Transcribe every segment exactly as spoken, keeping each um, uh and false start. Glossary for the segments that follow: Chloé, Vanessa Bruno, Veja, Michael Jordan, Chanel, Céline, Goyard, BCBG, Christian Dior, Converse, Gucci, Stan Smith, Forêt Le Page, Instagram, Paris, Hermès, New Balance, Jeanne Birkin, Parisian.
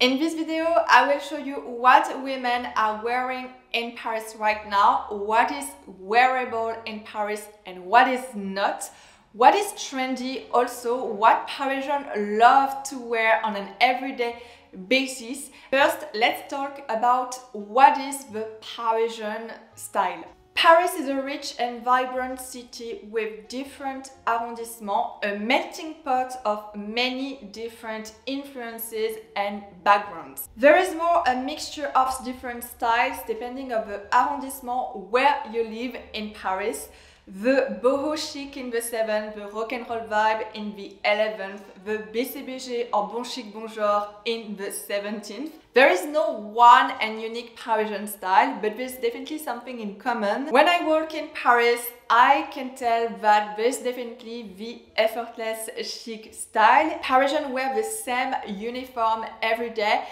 In this video, I will show you what women are wearing in Paris right now, what is wearable in Paris and what is not, what is trendy also, what Parisians love to wear on an everyday basis. First, let's talk about what is the Parisian style. Paris is a rich and vibrant city with different arrondissements, a melting pot of many different influences and backgrounds. There is more a mixture of different styles depending on the arrondissement where you live in Paris. The boho chic in the seventh, the rock'n'roll vibe in the eleventh, the B C B G or bon chic bon genre in the seventeenth. There is no one and unique Parisian style, but there's definitely something in common. When I walk in Paris, I can tell that there's definitely the effortless chic style. Parisians wear the same uniform every day,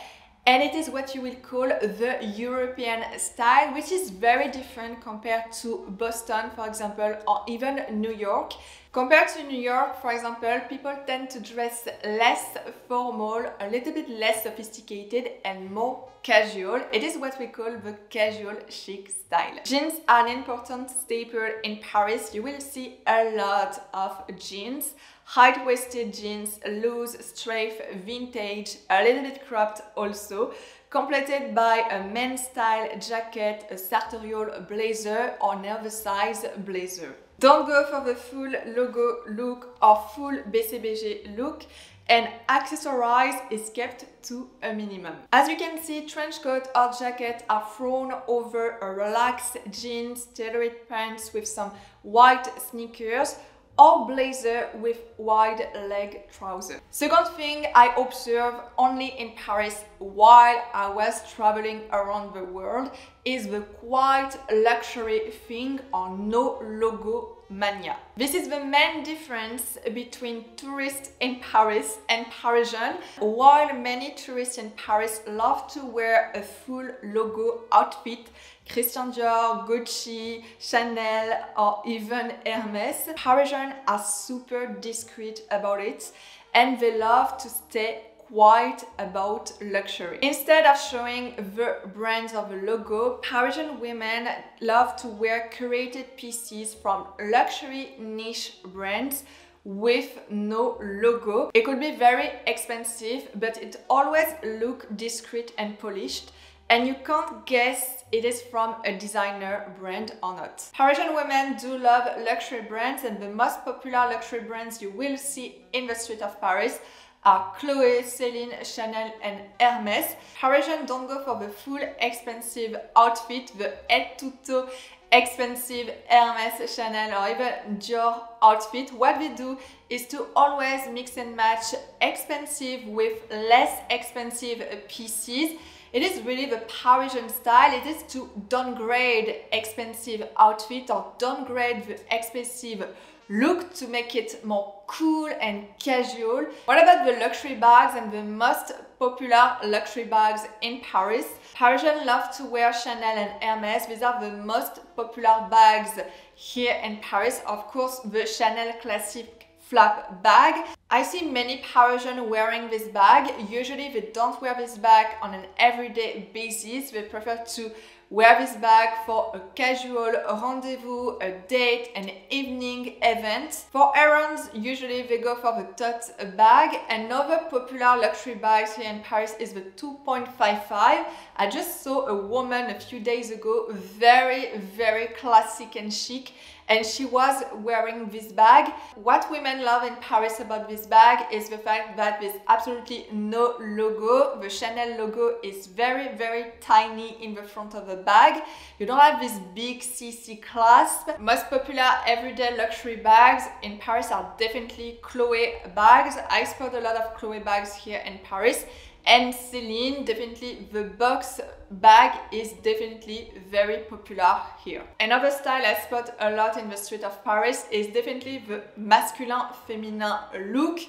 and it is what you will call the European style, which is very different compared to Boston, for example, or even New York. Compared to New York, for example, people tend to dress less formal, a little bit less sophisticated and more casual. It is what we call the casual chic style. Jeans are an important staple in Paris. You will see a lot of jeans. High-waisted jeans, loose, strafe, vintage, a little bit cropped also, completed by a men's style jacket, a sartorial blazer or an oversized blazer. Don't go for the full logo look or full B C B G look, and accessorize is kept to a minimum. As you can see, trench coat or jacket are thrown over a relaxed jeans, tailored pants with some white sneakers, or blazer with wide leg trousers. Second thing I observed only in Paris while I was traveling around the world is the quite luxury thing or no logo mania. This is the main difference between tourists in Paris and Parisians. While many tourists in Paris love to wear a full logo outfit, Christian Dior, Gucci, Chanel or even Hermès, Parisians are super discreet about it and they love to stay quite about luxury. Instead of showing the brands of the logo, Parisian women love to wear curated pieces from luxury niche brands with no logo. It could be very expensive, but it always looks discreet and polished, and you can't guess it is from a designer brand or not. Parisian women do love luxury brands, and the most popular luxury brands you will see in the street of Paris are Chloé, Céline, Chanel and Hermès. Parisians don't go for the full expensive outfit, the head to toe expensive Hermès, Chanel or even Dior outfit. What we do is to always mix and match expensive with less expensive pieces. It is really the Parisian style. It is to downgrade expensive outfit or downgrade the expensive look to make it more cool and casual. What about the luxury bags and the most popular luxury bags in Paris? Parisians love to wear Chanel and Hermès. These are the most popular bags here in Paris. Of course, the Chanel Classic flap bag. I see many Parisians wearing this bag. Usually they don't wear this bag on an everyday basis. They prefer to wear this bag for a casual rendezvous, a date, an evening event. For errands, usually they go for the tote bag. Another popular luxury bag here in Paris is the two point five five. I just saw a woman a few days ago, very, very classic and chic, and she was wearing this bag. What women love in Paris about this bag is the fact that there's absolutely no logo. The Chanel logo is very, very tiny in the front of the bag. You don't have this big C C clasp. Most popular everyday luxury bags in Paris are definitely Chloé bags. I spot a lot of Chloé bags here in Paris. And Céline, definitely the box bag is definitely very popular here. Another style I spot a lot in the street of Paris is definitely the masculin-féminin look.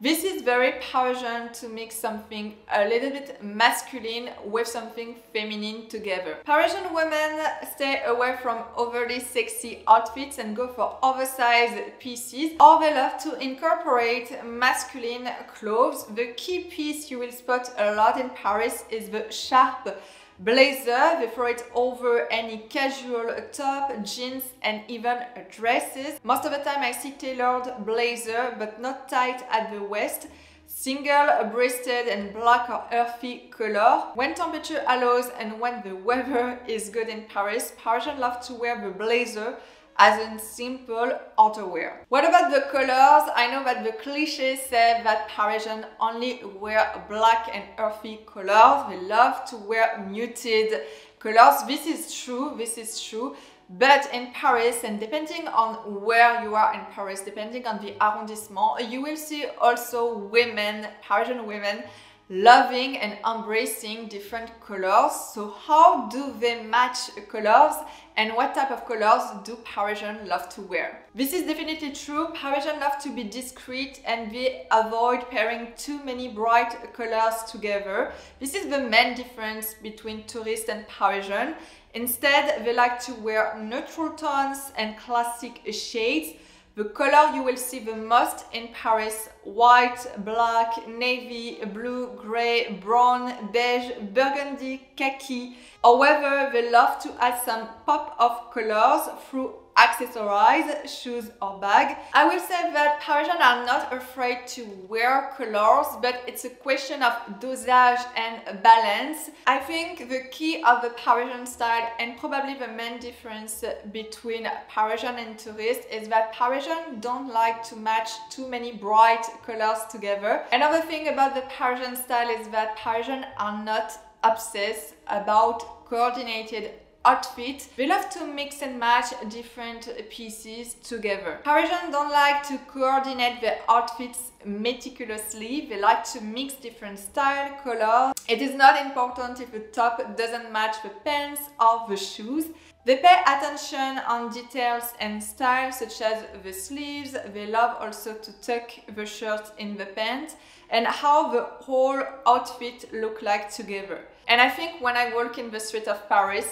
This is very Parisian to mix something a little bit masculine with something feminine together. Parisian women stay away from overly sexy outfits and go for oversized pieces, or they love to incorporate masculine clothes. The key piece you will spot a lot in Paris is the sharp blazer. They throw it over any casual top, jeans and even dresses. Most of the time I see tailored blazer but not tight at the waist, single breasted and black or earthy color. When temperature allows and when the weather is good in Paris, Parisians love to wear the blazer as a simple outerwear. What about the colors? I know that the clichés say that Parisians only wear black and earthy colors. They love to wear muted colors. This is true, this is true. But in Paris, and depending on where you are in Paris, depending on the arrondissement, you will see also women, Parisian women, loving and embracing different colors. So how do they match colors and what type of colors do Parisians love to wear? This is definitely true. Parisians love to be discreet and they avoid pairing too many bright colors together. This is the main difference between tourists and Parisians. Instead, they like to wear neutral tones and classic shades. The color you will see the most in Paris: white, black, navy, blue, grey, brown, beige, burgundy, khaki. However, they love to add some pop of colors through accessorize, shoes or bag. I will say that Parisians are not afraid to wear colors, but it's a question of dosage and balance. I think the key of the Parisian style, and probably the main difference between Parisian and tourists, is that Parisians don't like to match too many bright colors together. Another thing about the Parisian style is that Parisians are not obsessed about coordinated outfit. They love to mix and match different pieces together. Parisians don't like to coordinate their outfits meticulously. They like to mix different style, colors. It is not important if the top doesn't match the pants or the shoes. They pay attention on details and style, such as the sleeves. They love also to tuck the shirt in the pants and how the whole outfit look like together. And I think when I walk in the street of Paris,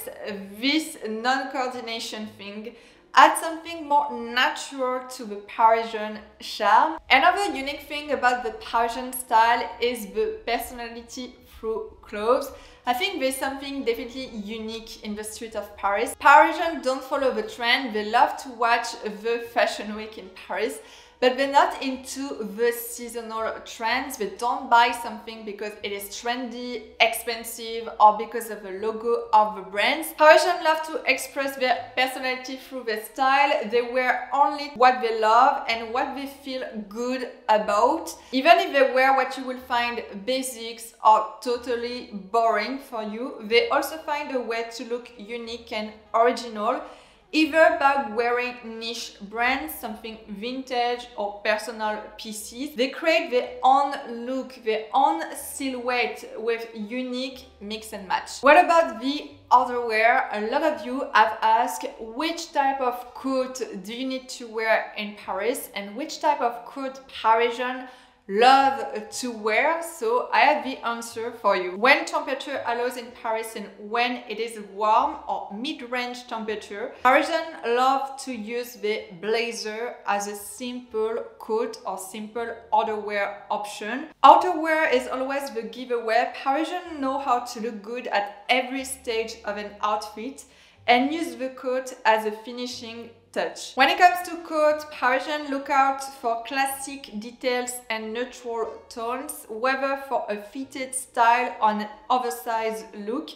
this non-coordination thing adds something more natural to the Parisian charm. Another unique thing about the Parisian style is the personality through clothes. I think there's something definitely unique in the street of Paris. Parisians don't follow the trend. They love to watch the fashion week in Paris, but they're not into the seasonal trends. They don't buy something because it is trendy, expensive, or because of the logo of the brands. Parisians love to express their personality through their style. They wear only what they love and what they feel good about. Even if they wear what you will find basics or totally boring for you, they also find a way to look unique and original, either by wearing niche brands, something vintage or personal pieces. They create their own look, their own silhouette with unique mix and match. What about the outerwear? A lot of you have asked which type of coat do you need to wear in Paris and which type of coat Parisian love to wear. So I have the answer for you. When temperature allows in Paris and when it is warm or mid-range temperature, Parisians love to use the blazer as a simple coat or simple outerwear option. Outerwear is always the giveaway. Parisians know how to look good at every stage of an outfit and use the coat as a finishing touch. When it comes to coat, Parisians look out for classic details and neutral tones, whether for a fitted style or an oversized look.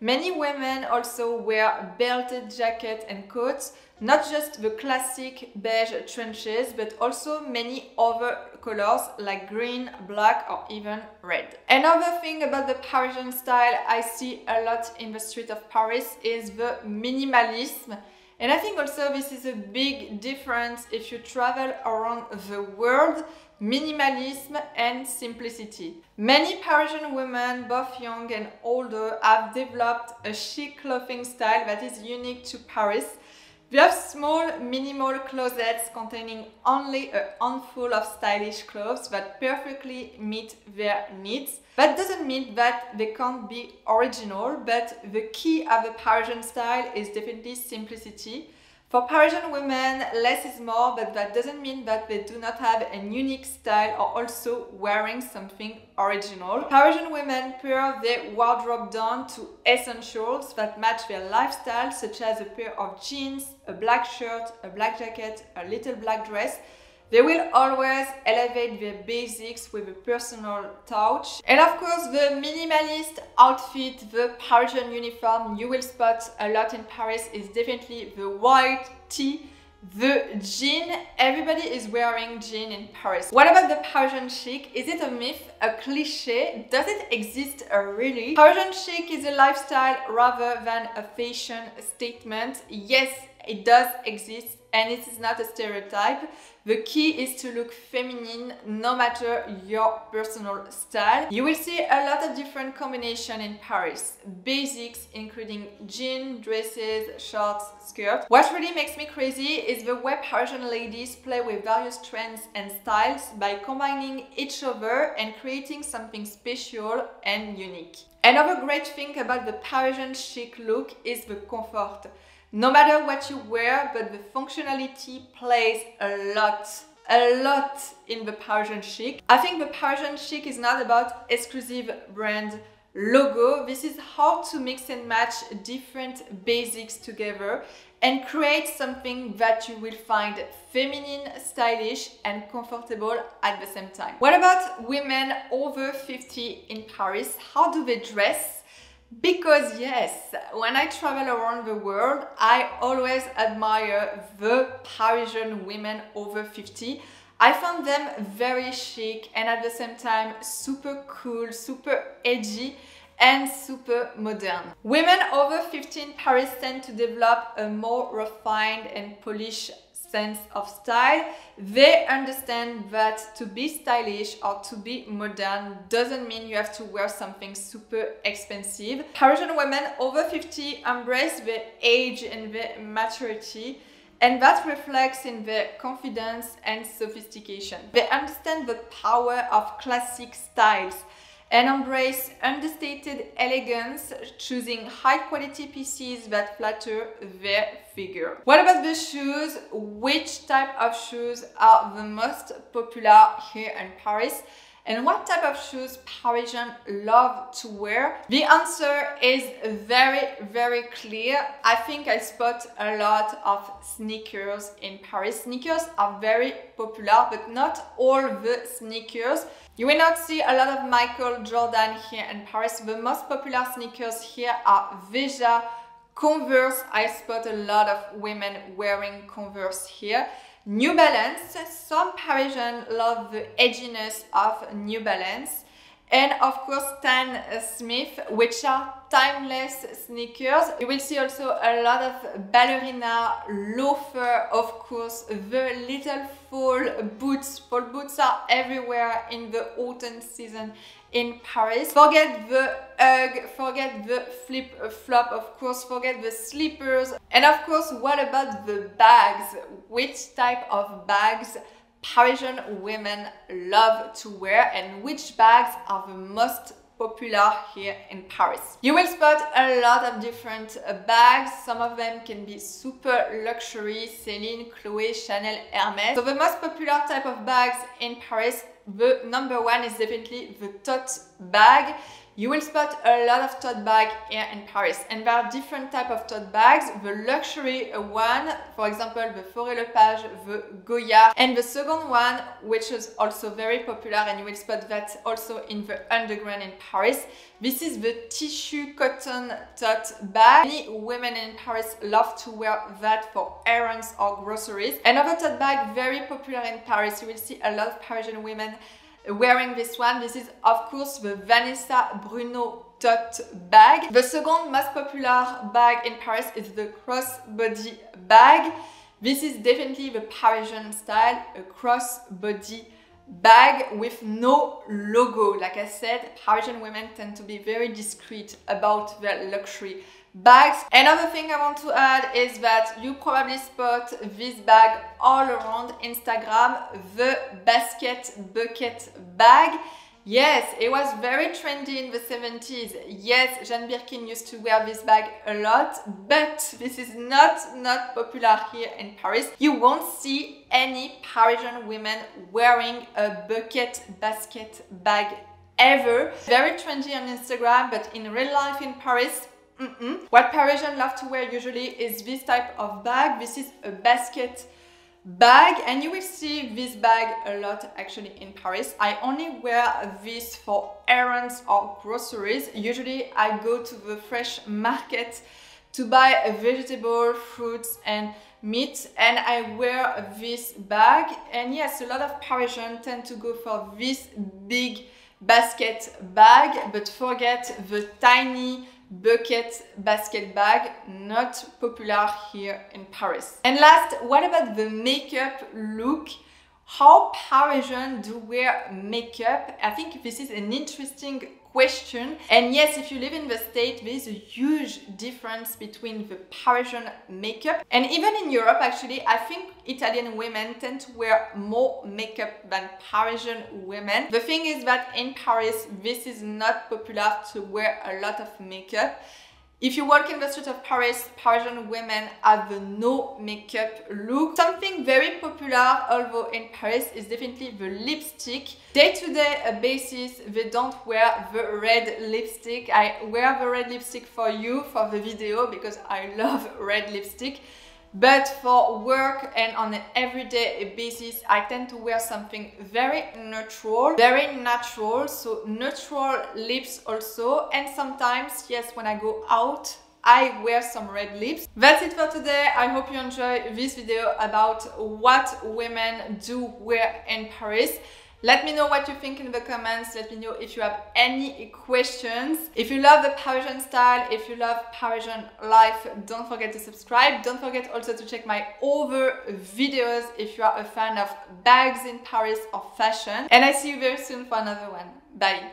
Many women also wear belted jackets and coats, not just the classic beige trenches, but also many other colors like green, black or even red. Another thing about the Parisian style I see a lot in the street of Paris is the minimalism. And I think also this is a big difference if you travel around the world: minimalism and simplicity. Many Parisian women, both young and older, have developed a chic clothing style that is unique to Paris. We have small, minimal closets containing only a handful of stylish clothes that perfectly meet their needs. That doesn't mean that they can't be original, but the key of the Parisian style is definitely simplicity. For Parisian women, less is more, but that doesn't mean that they do not have a unique style or also wearing something original. Parisian women pair their wardrobe down to essentials that match their lifestyle, such as a pair of jeans, a black shirt, a black jacket, a little black dress. They will always elevate their basics with a personal touch. And of course, the minimalist outfit, the Parisian uniform you will spot a lot in Paris is definitely the white tee, the jean. Everybody is wearing jean in Paris. What about the Parisian chic? Is it a myth, a cliche? Does it exist really? Parisian chic is a lifestyle rather than a fashion statement. Yes, it does exist. And it is not a stereotype. The key is to look feminine no matter your personal style. You will see a lot of different combinations in Paris. Basics including jeans, dresses, shorts, skirts. What really makes me crazy is the way Parisian ladies play with various trends and styles by combining each other and creating something special and unique. Another great thing about the Parisian chic look is the comfort. No matter what you wear, but the functionality plays a lot, a lot in the Parisian chic. I think the Parisian chic is not about exclusive brand logo. This is how to mix and match different basics together and create something that you will find feminine, stylish and comfortable at the same time. What about women over fifty in Paris? How do they dress? Because yes, when I travel around the world, I always admire the Parisian women over fifty. I found them very chic and at the same time super cool, super edgy and super modern. Women over fifty in Paris tend to develop a more refined and polished sense of style. They understand that to be stylish or to be modern doesn't mean you have to wear something super expensive. Parisian women over fifty embrace their age and their maturity, and that reflects in their confidence and sophistication. They understand the power of classic styles and embrace understated elegance, choosing high-quality pieces that flatter their figure. What about the shoes? Which type of shoes are the most popular here in Paris? And what type of shoes Parisians love to wear? The answer is very, very clear. I think I spot a lot of sneakers in Paris. Sneakers are very popular, but not all the sneakers. You will not see a lot of Michael Jordan here in Paris. The most popular sneakers here are Veja, Converse. I spot a lot of women wearing Converse here. New Balance. Some Parisians love the edginess of New Balance. And of course, Stan Smith, which are timeless sneakers. You will see also a lot of ballerina, loafer, of course, the little fall boots. Fall boots are everywhere in the autumn season in Paris. Forget the Ugg, forget the flip-flop, of course, forget the slippers. And of course, what about the bags? Which type of bags Parisian women love to wear and which bags are the most popular here in Paris? You will spot a lot of different bags. Some of them can be super luxury, Céline, Chloé, Chanel, Hermès. So the most popular type of bags in Paris, the number one is definitely the tote bag. You will spot a lot of tote bags here in Paris. And there are different types of tote bags. The luxury one, for example, the Forêt Le Page, the Goyard. And the second one, which is also very popular, and you will spot that also in the underground in Paris. This is the tissue cotton tote bag. Many women in Paris love to wear that for errands or groceries. Another tote bag, very popular in Paris. You will see a lot of Parisian women wearing this one. This is of course the Vanessa Bruno tote bag. The second most popular bag in Paris is the crossbody bag. This is definitely the Parisian style, a crossbody bag with no logo. Like I said, Parisian women tend to be very discreet about their luxury bags. Another thing I want to add is that you probably spot this bag all around Instagram, the basket bucket bag. Yes, it was very trendy in the seventies. Yes, Jeanne Birkin used to wear this bag a lot, but this is not, not popular here in Paris. You won't see any Parisian women wearing a bucket basket bag ever. Very trendy on Instagram, but in real life in Paris, mm-mm. What Parisians love to wear usually is this type of bag. This is a basket bag, and you will see this bag a lot actually in Paris. I only wear this for errands or groceries. Usually I go to the fresh market to buy a vegetable, fruits and meat, and I wear this bag. And yes, a lot of Parisians tend to go for this big basket bag, but forget the tiny bucket basket bag, not popular here in Paris. And last, what about the makeup look? How Parisians do wear makeup? I think this is an interesting question. And yes, if you live in the States, there is a huge difference between the Parisian makeup. And even in Europe, actually, I think Italian women tend to wear more makeup than Parisian women. The thing is that in Paris, this is not popular to wear a lot of makeup. If you walk in the street of Paris, Parisian women have the no makeup look. Something very popular, although in Paris, is definitely the lipstick. Day-to-day basis, they don't wear the red lipstick. I wear the red lipstick for you, for the video, because I love red lipstick. But for work and on an everyday basis, I tend to wear something very neutral, very natural, so neutral lips also. And sometimes, yes, when I go out, I wear some red lips. That's it for today. I hope you enjoy this video about what women do wear in Paris. Let me know what you think in the comments. Let me know if you have any questions. If you love the Parisian style, if you love Parisian life, don't forget to subscribe. Don't forget also to check my other videos if you are a fan of bags in Paris or fashion. And I see you very soon for another one. Bye.